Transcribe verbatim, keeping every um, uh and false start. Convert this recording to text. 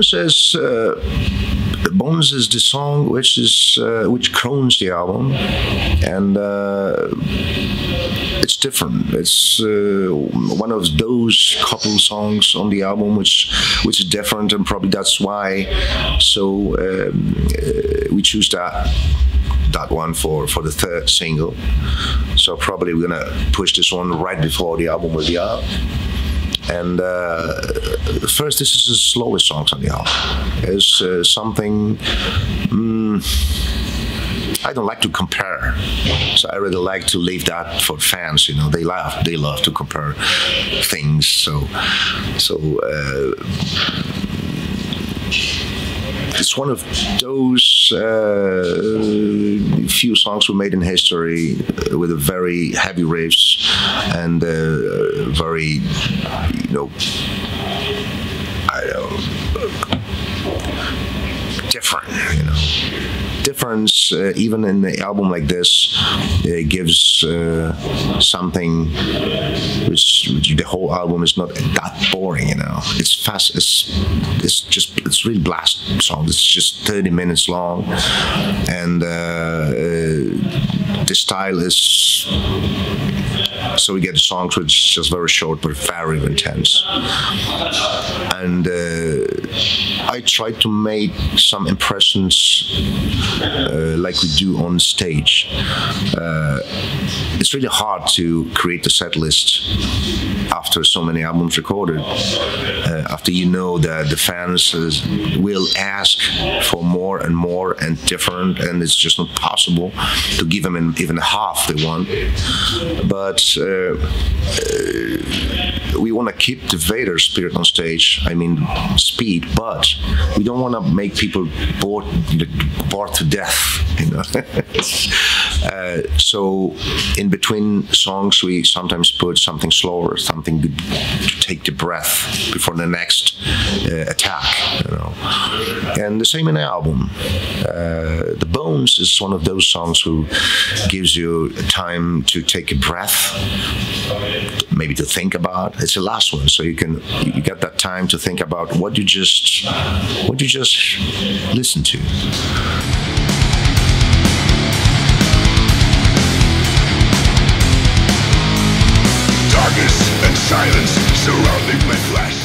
Bones is uh, Bones is the song which is uh, which crowns the album, and uh, it's different. It's uh, one of those couple songs on the album which which is different, and probably that's why. So um, uh, we choose that. that one for, for the third single. So probably we're gonna push this one right before the album will be out. And uh, first, this is the slowest songs on the album. It's uh, something, um, I don't like to compare. So I really like to leave that for fans, you know, they love, they love to compare things. So, so, uh, it's one of those uh, few songs we made in history uh, with a very heavy riffs and uh, very, you know, I don't know, different, you know. Difference, uh, even in an album like this, uh, gives uh, something which, which the whole album is not that boring, you know. It's fast, it's, it's just, it's really blast song. It's just thirty minutes long, and uh, uh, the style is, so we get songs which is just very short but very intense. And uh, I try to make some impressions Uh, like we do on stage. Uh, it's really hard to create a set list after so many albums recorded, uh, after you know that the fans uh, will ask for more and more and different, and it's just not possible to give them in, even half they want. But uh, uh, we want to keep the Vader spirit on stage, I mean speed, but we don't want to make people bored, bored to death, you know. Uh, so in between songs we sometimes put something slower, something good to take the breath before the next uh, attack, you know. And the same in the album. Uh, the Bones is one of those songs who gives you time to take a breath, maybe to think about. It's the last one, so you can you get that time to think about what you just what you just listened to. Darkness and silence surrounding my flesh.